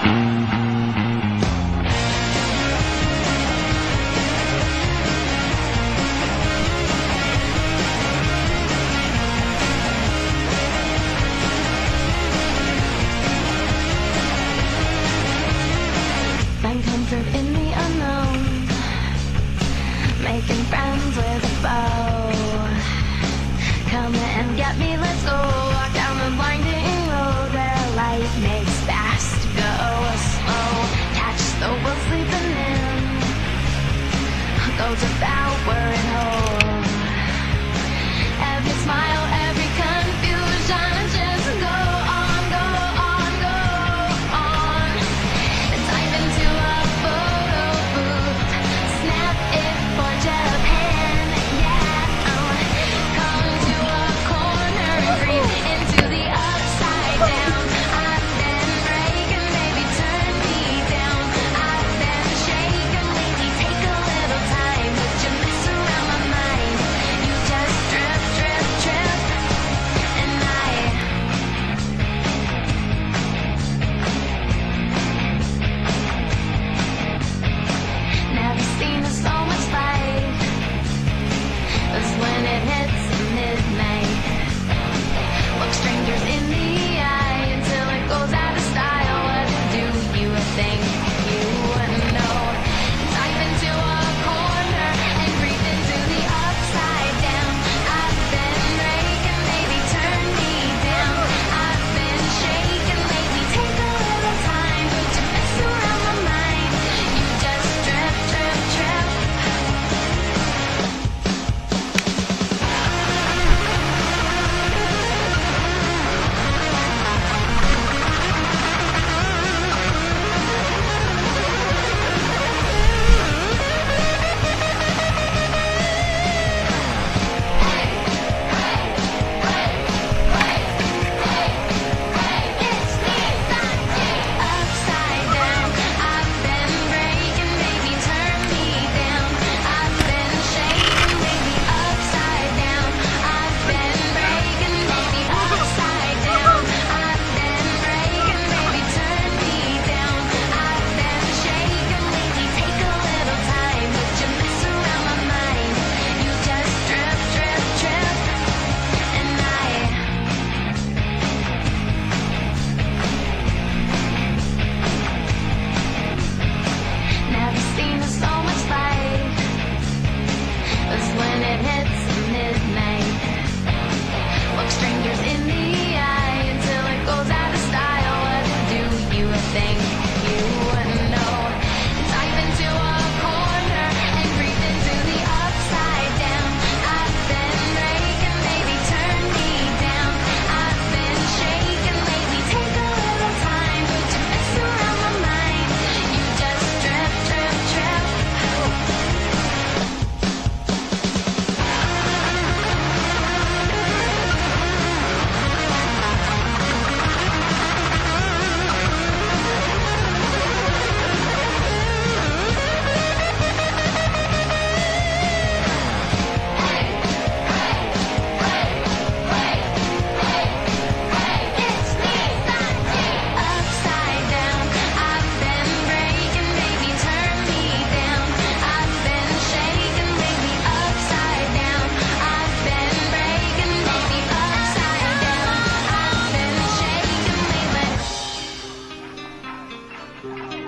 Find comfort in the unknown, making friends with a foe. Come and get me, let's go. Walk down the blinding road where life makes fast go slow. Catch the world sleeping in, go devouring whole. Every smile, every confusion, just go on, go on, go on. Dive into a photo booth, snap it for Japan, yeah. Come to a corner and breathe into the upside down. I've been breaking, baby, turn me down. I've been shaking, baby, take a little time. But you mess around my mind, you just drift, drift, drift. And never seen so much light as when it hits midnight. Look strangers in the eye until it goes out of style. What do you think you wouldn't know? Dive into a corner and breathe into the upside down. I've been breaking, baby, turn me down. I've been shaking, baby, take a little time. But you mess around my mind, you just drip, drip, drip. It's me, upside down. I've been breaking, baby, turn me down. I've been shaking, baby, upside down. I've been breaking, baby, upside down. I've been breaking, baby, turn me down. I've been shaking, baby, take a little time. But you mess around my mind, you just drip, drip, drip. And never seen so much light as when it hits midnight. Look strangers in the eye until it goes out of style. What do you think you wouldn't know? Dive into a corner and breathe into the upside down. I've been breaking, baby, turn me down. I've been shaking, baby, take a little time. But you mess around my mind, you just drip, drip, drip. It's me, upside down. I've been breaking, baby, turn me down. I've been shaking, baby, upside down. I've been breaking, baby, upside down. I've been shaking, baby.